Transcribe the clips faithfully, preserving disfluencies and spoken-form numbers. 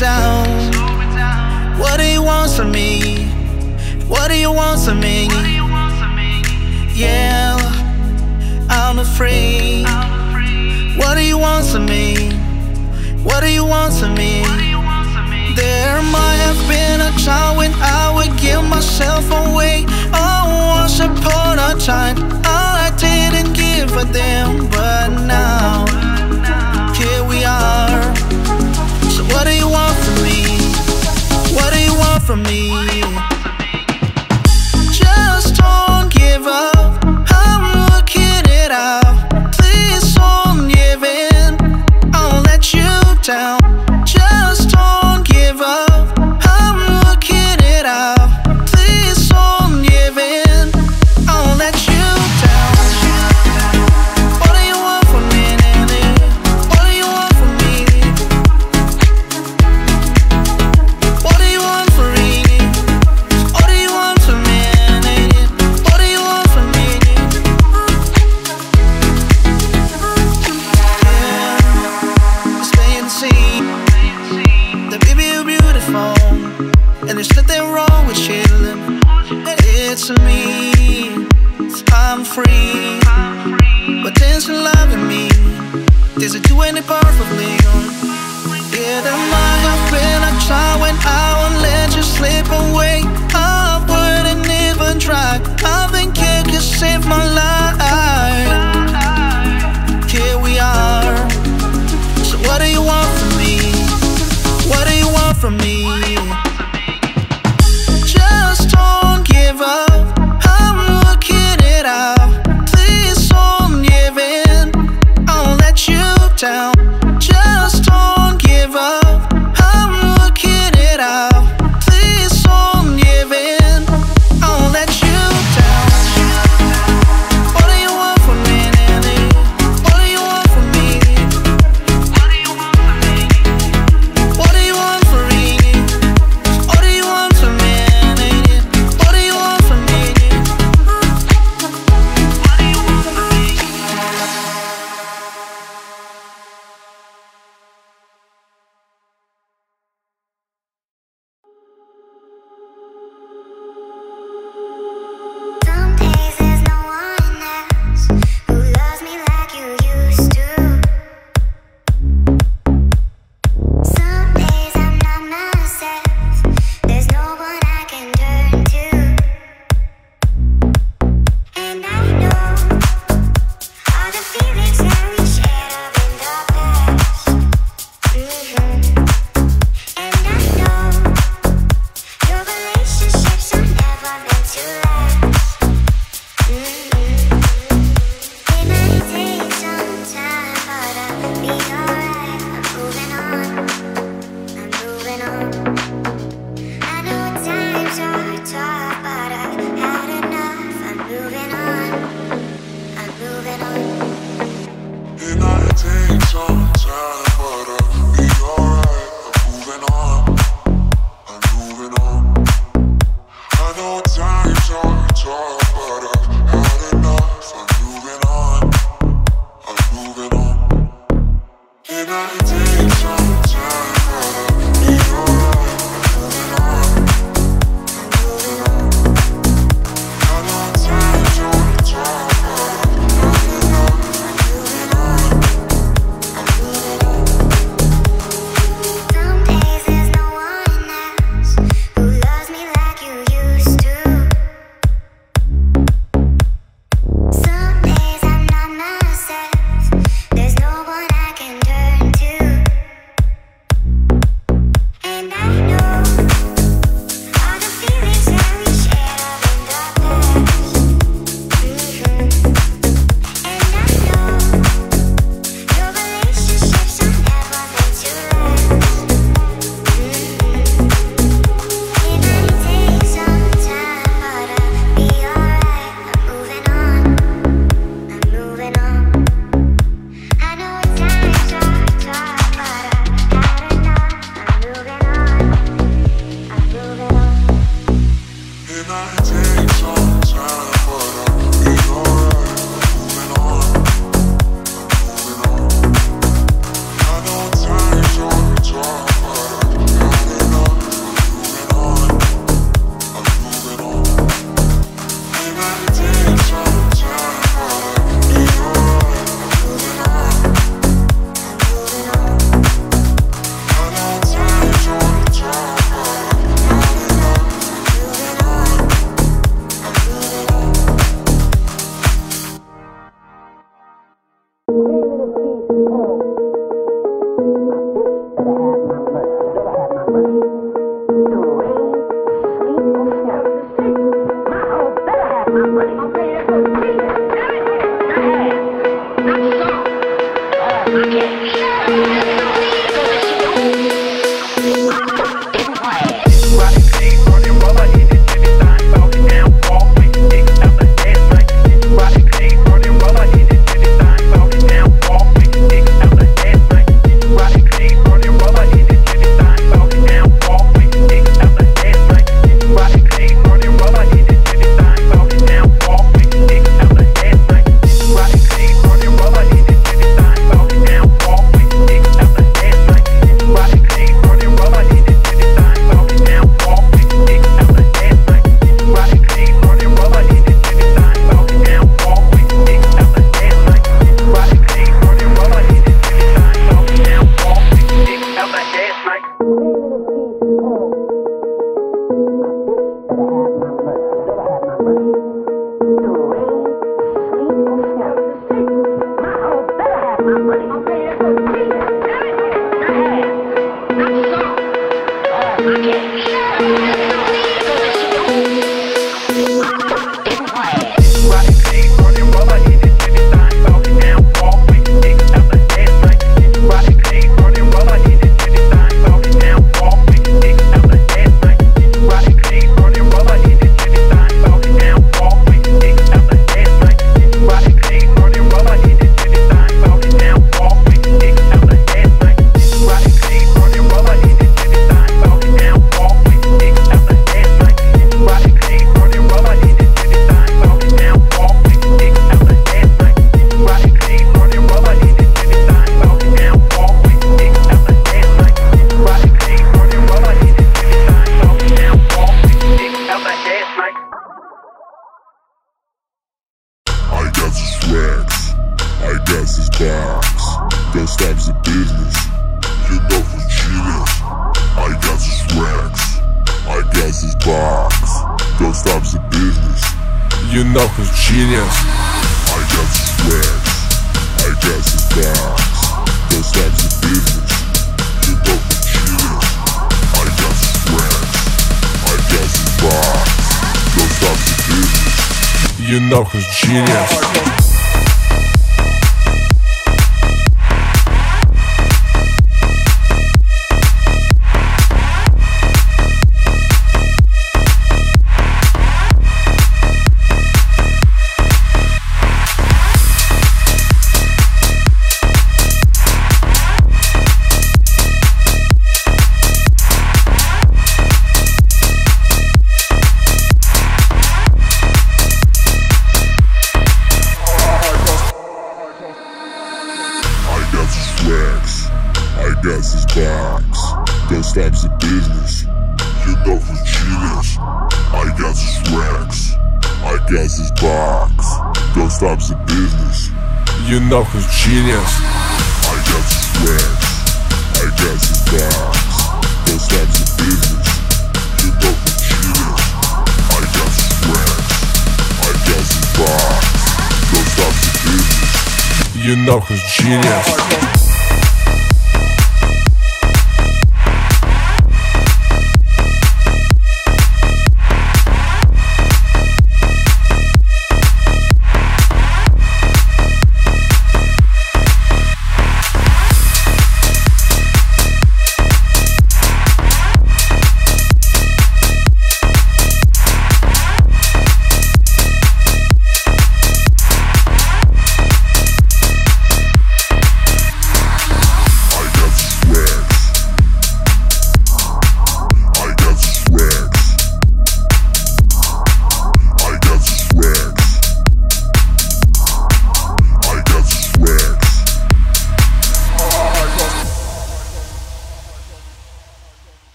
down. What do you want from me? What do you want from me? Yeah, I'm afraid. What do you want from me? What do you want from me? There might have been a time when I would give myself away. Oh, once upon a time, all I didn't give a damn, but now here we are. So what do you want from me? What do you want from me? Just don't give up, I'm looking it up. Please don't give in, I'll let you down. Just don't give up, I'm looking it up. Please don't give in, I'll let you down. What do you want from me, Nelly? What do you want from me? What do you want from me? What do you want from me, Nelly? What do you want from me? Yeah, stay and see. That baby, you're beautiful, and there's nothing wrong with you. It's me, I'm free. But there's a love in me, there's a doing it perfectly. Yeah, there might have been a time when I won't let you slip away. I wouldn't even try, I think you could save my life. Here we are. So what do you want from me? What do you want from me? Just don't give up, I'm looking it up. Please don't give in, I'll let you down. Just don't give up, I'm looking it up.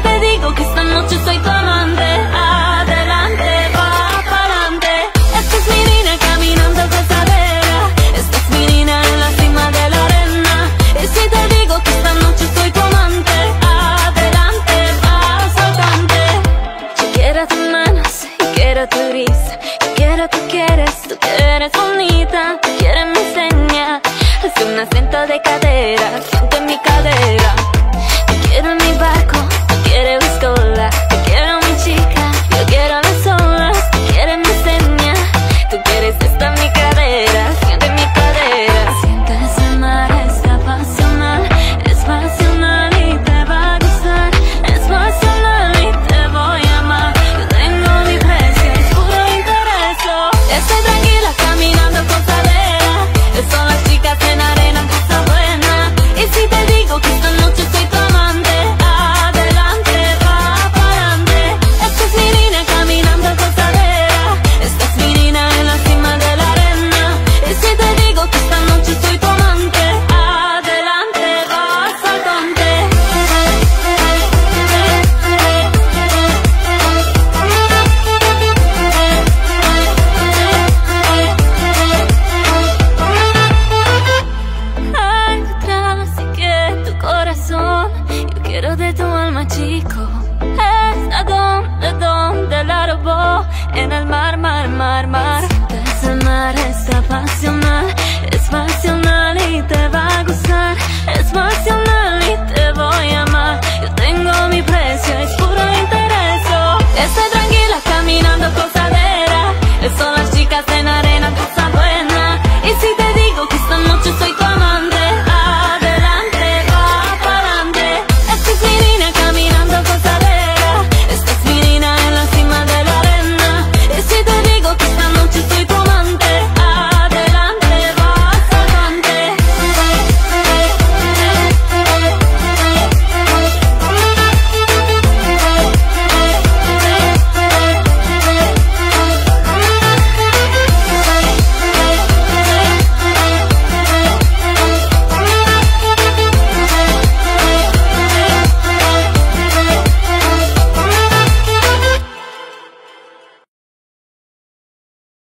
Te digo que esta noche soy tu amante. tú quieres, tú que eres bonita, tú quieres me enseña. Hace un acento de cadera, siento en mi cadera. Te quiero en mi barco, tú quieres buscarla. Te quiero mi chica, yo quiero las olas. Tú quieres me enseña, tú quieres esta mi cadera, siento en mi cadera. Siento ese mar, es apasional, es pasional y te va a gustar. Es pasional y te voy a amar. Yo tengo mi precio, es puro interés. Estoy tranquila caminando con cadera. Son las chicas en arena, cosa buena. Y si te digo que esta noche soy tu amante, adelante, va para adelante. Esta es mi nina caminando con cadera. Esta es mi nina en la cima de la arena. Y si te digo que esta noche soy tu amante, adelante, vas al donde. Quiero de tu alma, chico. Es a donde, donde la robó. En el mar, mar, mar, mar. Ese mar es pasional. Es pasional y te va a gustar. Es pasional.